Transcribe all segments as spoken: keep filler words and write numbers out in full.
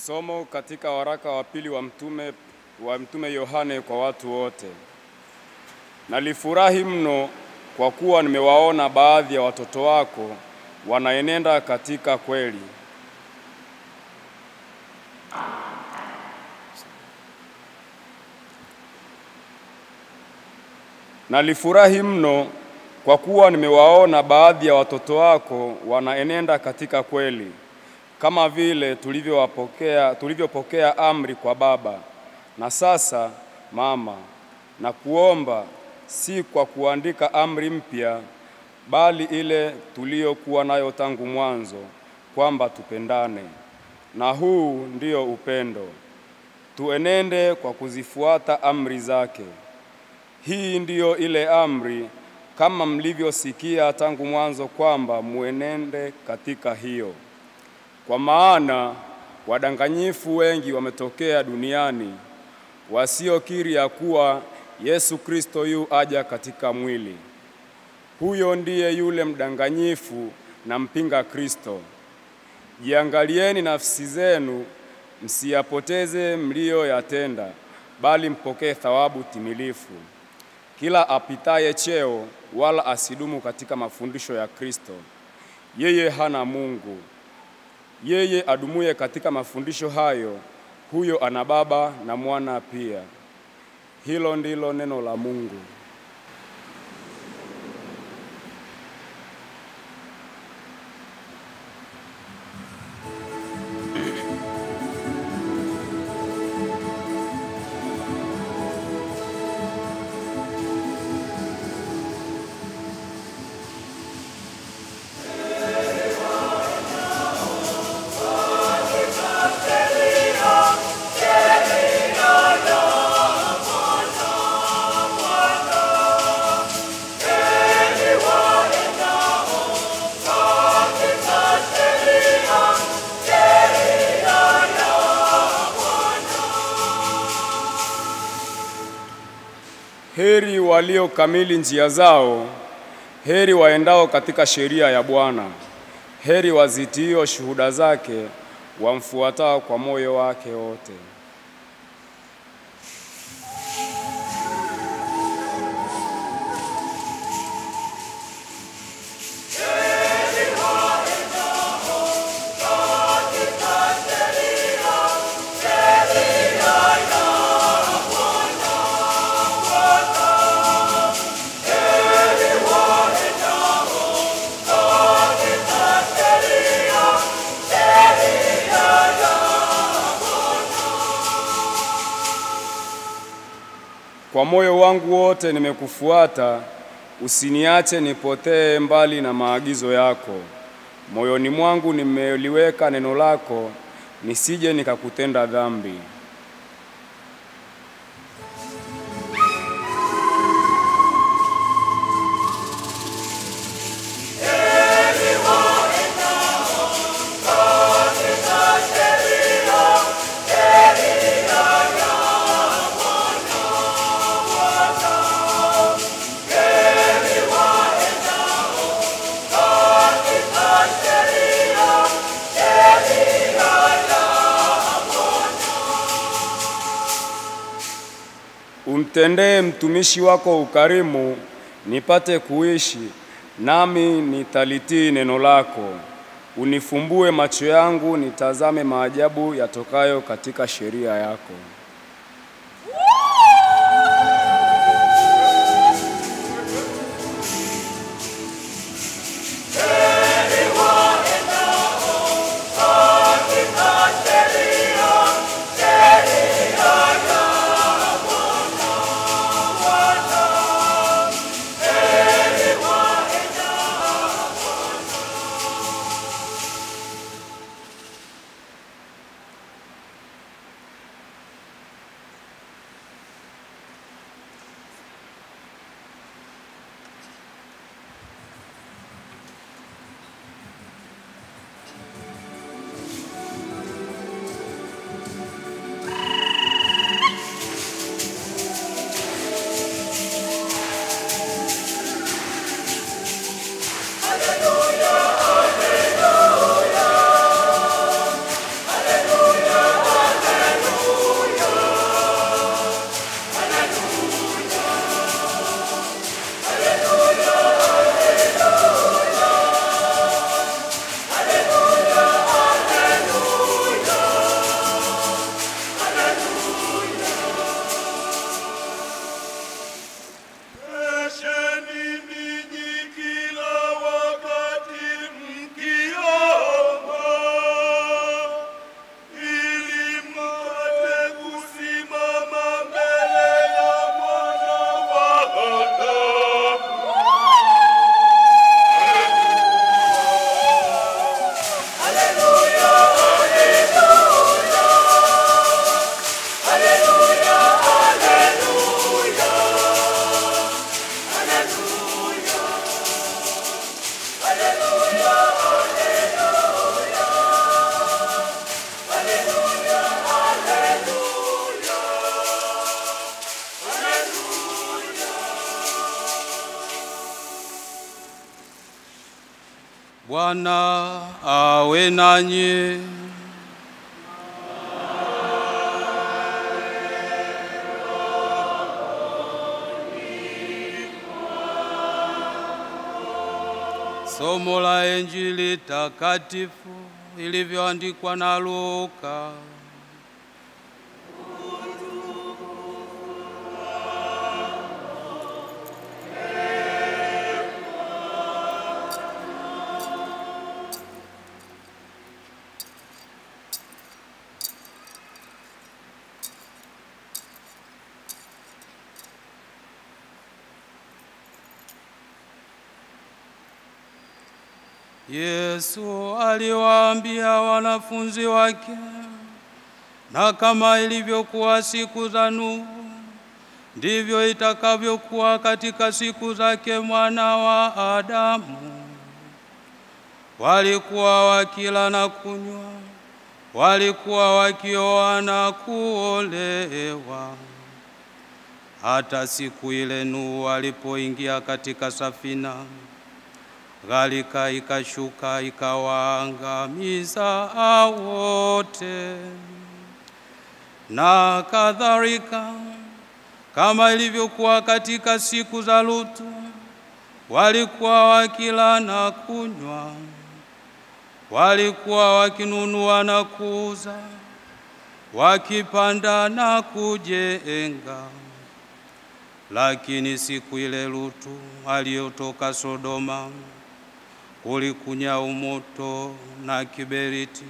Somo katika waraka wa pili wa mtume wa mtume Yohane kwa watu wote. Nalifurahi mno kwa kuwa nimewaona baadhi ya watoto wako wanaenenda katika kweli. Nalifurahi mno kwa kuwa nimewaona baadhi ya watoto wako wanaenenda katika kweli, kama vile tulivyowapokea tulivyopokea amri kwa Baba. Na sasa Mama, na kuomba si kwa kuandika amri mpya, bali ile tuliyokuwa nayo tangu mwanzo, kwamba tupendane. Na huu ndio upendo, tuenende kwa kuzifuata amri zake. Hii ndiyo ile amri, kama mlivyosikia tangu mwanzo, kwamba muenende katika hiyo. Kwa maana wadanganyifu wengi wametokea duniani, wasiokiri ya kuwa Yesu Kristo yu aja katika mwili. Huyo ndiye yule mdanganyifu na mpinga Kristo. Jiangalieni nafsi zenu, msiyapoteze mlioyatenda, bali mpokee thawabu timilifu. Kila apitaye cheo wala asidumu katika mafundisho ya Kristo, yeye hana Mungu. Yeye adumuye katika mafundisho hayo, huyo ana Baba na Mwana pia. Hilo ndilo neno la Mungu. Heri walio kamili njia zao, heri waendao katika sheria ya Bwana, heri wazitio shuhuda zake, wamfuatao kwa moyo wake wote. Kwa moyo wangu wote nimekufuata, usiniache nipotee mbali na maagizo yako. Moyoni mwangu nimeliweka neno lako, nisije nikakutenda dhambi. Umtendee mtumishi wako ukarimu, nipate kuishi, nami nitalitii neno lako. Unifumbue macho yangu, nitazame maajabu yatokayo katika sheria yako. Bwana awe nanyi. Somo la Injili takatifu ilivyoandikwa na Luka. Yesu aliwaambia wanafunzi wake, na kama ilivyokuwa siku za Nuhu, ndivyo itakavyokuwa katika siku zake Mwana wa Adamu. Walikuwa wakila na kunywa, walikuwa wakioa na kuolewa, hata siku ile Nuhu alipoingia katika safina, gharika ikashuka ikawaangamiza wote. Na kadhalika, kama ilivyokuwa katika siku za Lutu, walikuwa wakila na kunywa, walikuwa wakinunua na kuuza, wakipanda na kujenga. Lakini siku ile Lutu aliyotoka Sodoma, kulikunyau moto na kiberiti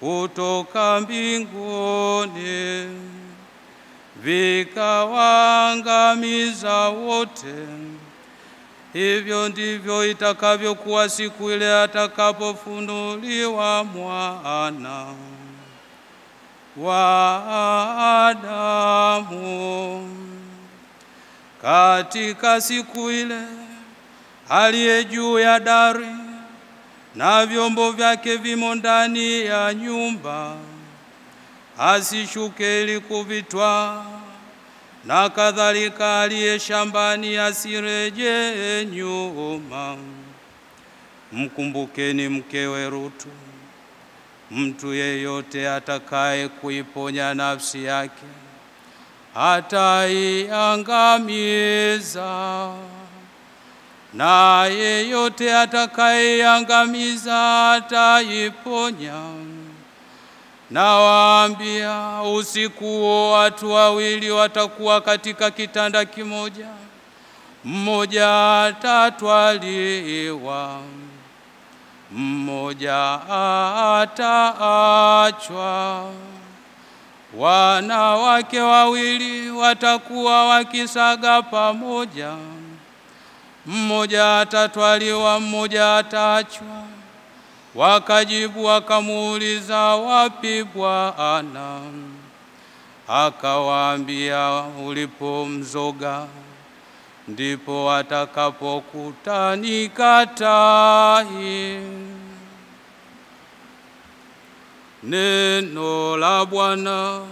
kutoka mbinguni, vikawaangamiza wote. Hivyo ndivyo itakavyokuwa siku ile atakapofunuliwa Mwana wa Adamu. Katika siku ile aliye juu ya dari na vyombo vyake vimo ndani ya nyumba, asishuke ili kuvitwaa, na kadhalika aliye shambani asirejee nyuma. Mkumbukeni mkewe Lutu. Mtu yeyote atakaye kuiponya nafsi yake ataiangamiza, na yeyote atakayeangamiza ataiponya. Nawaambia, usiku huo watu wawili watakuwa katika kitanda kimoja, mmoja atatwaliwa, mmoja ataachwa. Wanawake wawili watakuwa wakisaga pamoja, mmoja atatwaliwa, mmoja ataachwa. Wakajibu wakamuuliza, wapi Bwana? Akawaambia, ulipomzoga ndipo watakapokutanika tahi. Neno la Bwana.